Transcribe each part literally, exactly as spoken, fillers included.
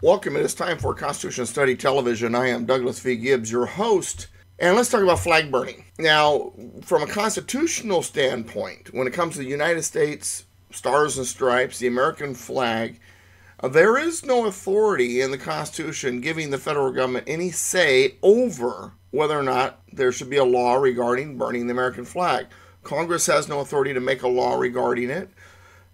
Welcome. It is time for Constitution Study Television. I am Douglas V. Gibbs, your host, and let's talk about flag burning. Now, from a constitutional standpoint, when it comes to the United States Stars and Stripes, the American flag, there is no authority in the Constitution giving the federal government any say over whether or not there should be a law regarding burning the American flag. Congress has no authority to make a law regarding it,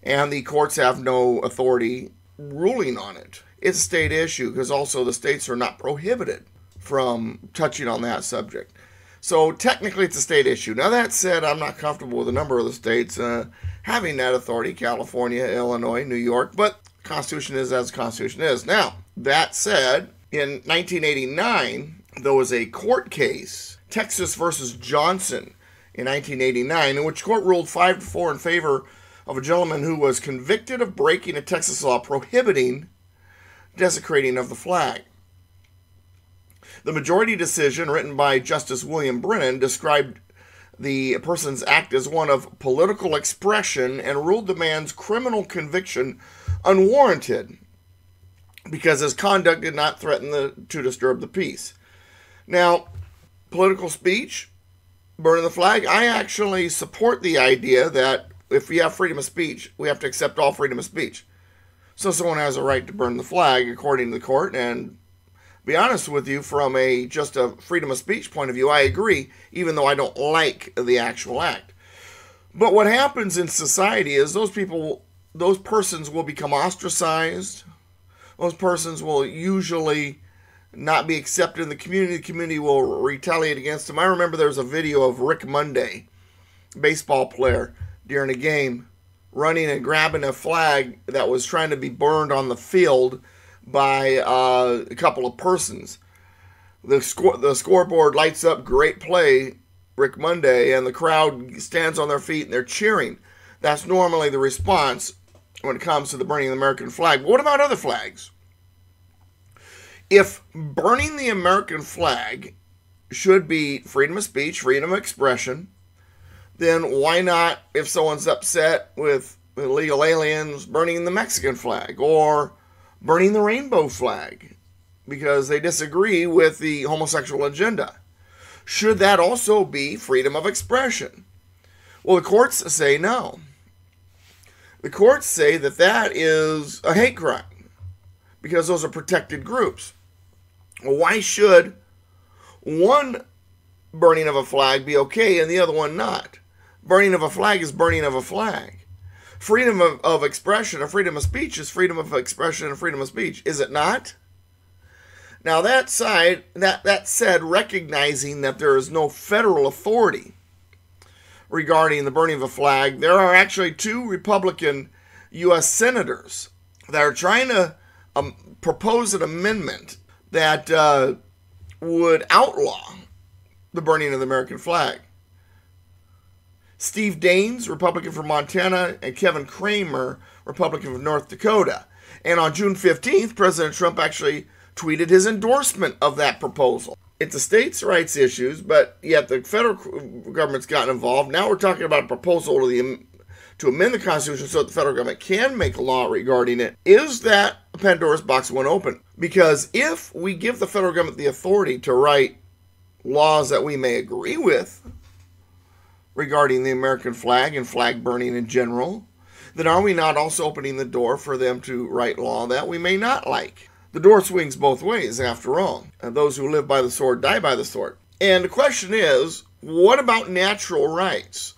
and the courts have no authority ruling on it. It's a state issue because also the states are not prohibited from touching on that subject. So technically it's a state issue. Now that said, I'm not comfortable with a number of the states uh, having that authority, California, Illinois, New York, but the Constitution is as the Constitution is. Now, that said, in nineteen eighty-nine, there was a court case, Texas versus Johnson in nineteen eighty-nine, in which court ruled five to four in favor of a gentleman who was convicted of breaking a Texas law prohibiting desecrating of the flag. The majority decision, written by Justice William Brennan, described the person's act as one of political expression and ruled the man's criminal conviction unwarranted because his conduct did not threaten the, to disturb the peace. Now, political speech, burning the flag, I actually support the idea that if we have freedom of speech, we have to accept all freedom of speech. So someone has a right to burn the flag, according to the court, and be honest with you, from a just a freedom of speech point of view, I agree, even though I don't like the actual act. But what happens in society is those people, those persons will become ostracized. Those persons will usually not be accepted in the community. The community will retaliate against them. I remember there was a video of Rick Monday, baseball player, during a game, running and grabbing a flag that was trying to be burned on the field by uh, a couple of persons. The, score, the scoreboard lights up, great play, Rick Monday, and the crowd stands on their feet and they're cheering. That's normally the response when it comes to the burning of the American flag. But what about other flags? If burning the American flag should be freedom of speech, freedom of expression, then why not, if someone's upset with illegal aliens, burning the Mexican flag or burning the rainbow flag because they disagree with the homosexual agenda? Should that also be freedom of expression? Well, the courts say no. The courts say that that is a hate crime because those are protected groups. Well, why should one burning of a flag be okay and the other one not? Burning of a flag is burning of a flag. Freedom of, of expression or freedom of speech is freedom of expression and freedom of speech, is it not? Now that side, that, that said, recognizing that there is no federal authority regarding the burning of a flag, there are actually two Republican U S senators that are trying to um, propose an amendment that uh, would outlaw the burning of the American flag. Steve Daines, Republican from Montana, and Kevin Kramer, Republican from North Dakota. And on June fifteenth, President Trump actually tweeted his endorsement of that proposal. It's a states' rights issues, but yet the federal government's gotten involved. Now we're talking about a proposal to, the, to amend the Constitution so that the federal government can make a law regarding it. Is that a Pandora's box one open? Because if we give the federal government the authority to write laws that we may agree with regarding the American flag and flag burning in general, then are we not also opening the door for them to write law that we may not like? The door swings both ways, after all. And those who live by the sword die by the sword. And the question is, what about natural rights?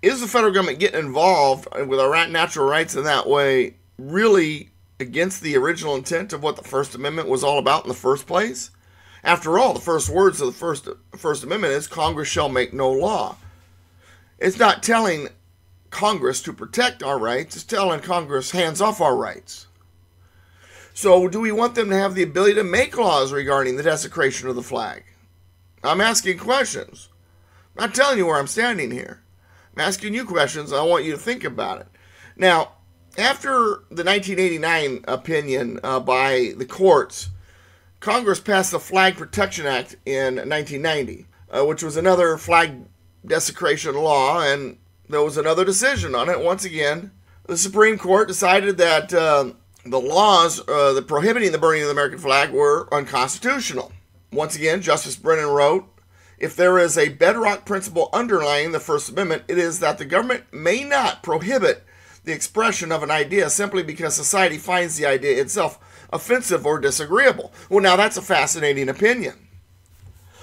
Is the federal government getting involved with our natural rights in that way really against the original intent of what the First Amendment was all about in the first place? After all, the first words of the First, First Amendment is, Congress shall make no law. It's not telling Congress to protect our rights, it's telling Congress, hands off our rights. So do we want them to have the ability to make laws regarding the desecration of the flag? I'm asking questions. I'm not telling you where I'm standing here. I'm asking you questions, I want you to think about it. Now, after the nineteen eighty-nine opinion uh, by the courts, Congress passed the Flag Protection Act in nineteen ninety, uh, which was another flag desecration law, and there was another decision on it. Once again, the Supreme Court decided that uh, the laws uh, that prohibiting the burning of the American flag were unconstitutional. Once again, Justice Brennan wrote, "If there is a bedrock principle underlying the First Amendment, it is that the government may not prohibit the expression of an idea simply because society finds the idea itself offensive or disagreeable." Well, now that's a fascinating opinion.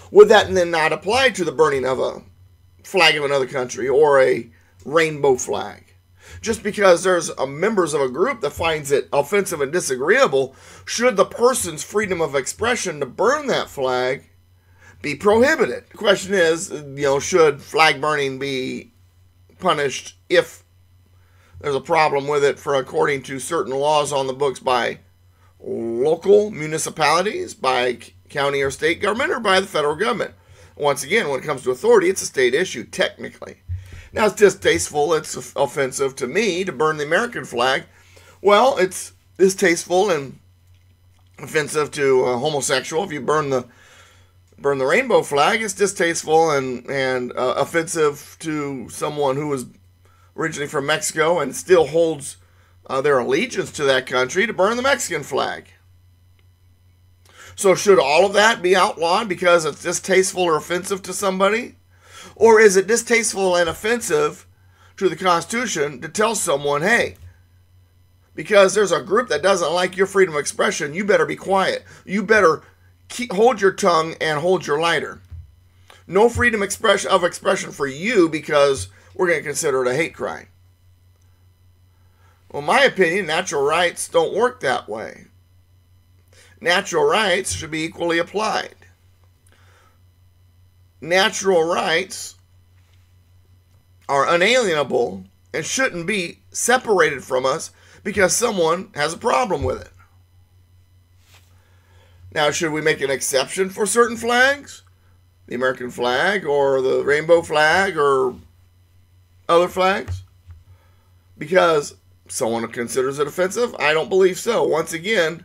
Would that then not apply to the burning of a flag of another country or a rainbow flag? Just because there's a members of a group that finds it offensive and disagreeable, should the person's freedom of expression to burn that flag be prohibited? The question is, you know, should flag burning be punished if there's a problem with it for according to certain laws on the books by local municipalities, by county or state government, or by the federal government? Once again, when it comes to authority, it's a state issue, technically. Now, it's distasteful, it's offensive to me to burn the American flag. Well, it's distasteful and offensive to a homosexual if you burn the burn the rainbow flag. It's distasteful and, and uh, offensive to someone who was originally from Mexico and still holds uh, their allegiance to that country to burn the Mexican flag. So should all of that be outlawed because it's distasteful or offensive to somebody? Or is it distasteful and offensive to the Constitution to tell someone, hey, because there's a group that doesn't like your freedom of expression, you better be quiet. You better keep, hold your tongue and hold your lighter. No freedom expression of expression for you because we're going to consider it a hate crime. Well, in my opinion, natural rights don't work that way. Natural rights should be equally applied. Natural rights are unalienable and shouldn't be separated from us because someone has a problem with it. Now, should we make an exception for certain flags? The American flag or the rainbow flag or other flags? Because someone considers it offensive? I don't believe so. Once again,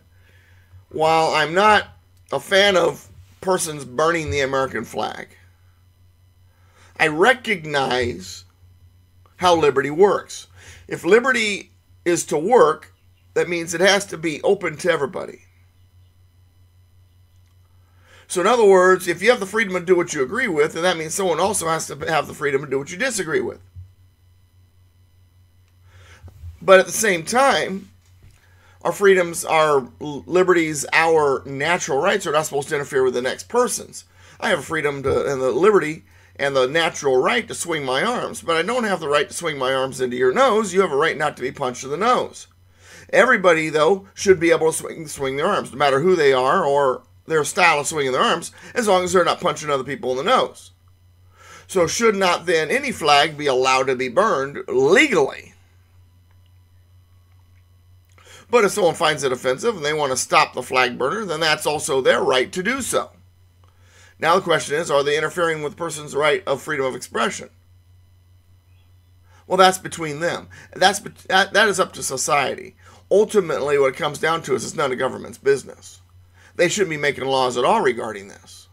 while I'm not a fan of persons burning the American flag, I recognize how liberty works. If liberty is to work, that means it has to be open to everybody. So in other words, if you have the freedom to do what you agree with, then that means someone also has to have the freedom to do what you disagree with. But at the same time, our freedoms, our liberties, our natural rights are not supposed to interfere with the next person's. I have a freedom to, and the liberty and the natural right to swing my arms, but I don't have the right to swing my arms into your nose. You have a right not to be punched in the nose. Everybody, though, should be able to swing, swing their arms, no matter who they are or their style of swinging their arms, as long as they're not punching other people in the nose. So should not then any flag be allowed to be burned legally? But if someone finds it offensive and they want to stop the flag burner, then that's also their right to do so. Now the question is, are they interfering with a person's right of freedom of expression? Well, that's between them. That's, that, that is up to society. Ultimately, what it comes down to is it's none of government's business. They shouldn't be making laws at all regarding this.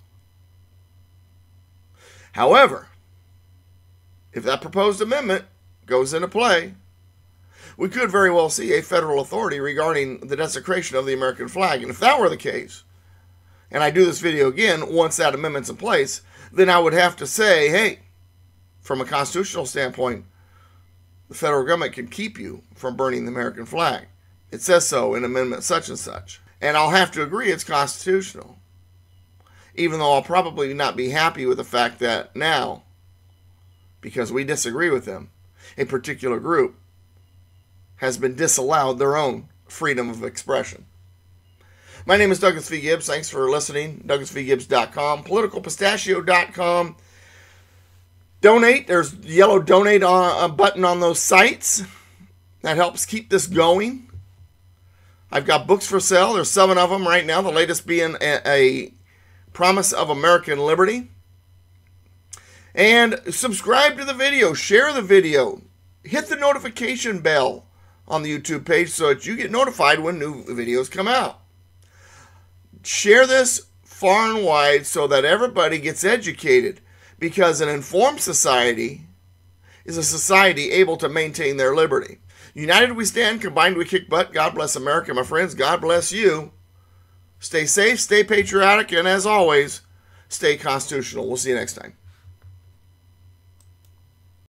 However, if that proposed amendment goes into play, we could very well see a federal authority regarding the desecration of the American flag. And if that were the case, and I do this video again, once that amendment's in place, then I would have to say, hey, from a constitutional standpoint, the federal government can keep you from burning the American flag. It says so in amendment such and such. And I'll have to agree it's constitutional, even though I'll probably not be happy with the fact that now, because we disagree with them, a particular group has been disallowed their own freedom of expression. My name is Douglas V. Gibbs. Thanks for listening. Douglas V Gibbs dot com, Political Pistachio dot com. Donate. There's a yellow donate on, a button on those sites. That helps keep this going. I've got books for sale. There's seven of them right now, the latest being A, a Promise of American Liberty. And subscribe to the video. Share the video. Hit the notification bell on the YouTube page so that you get notified when new videos come out. Share this far and wide so that everybody gets educated, because an informed society is a society able to maintain their liberty. United we stand, combined we kick butt. God bless America, my friends. God bless you. Stay safe, stay patriotic, and as always, stay constitutional. We'll see you next time.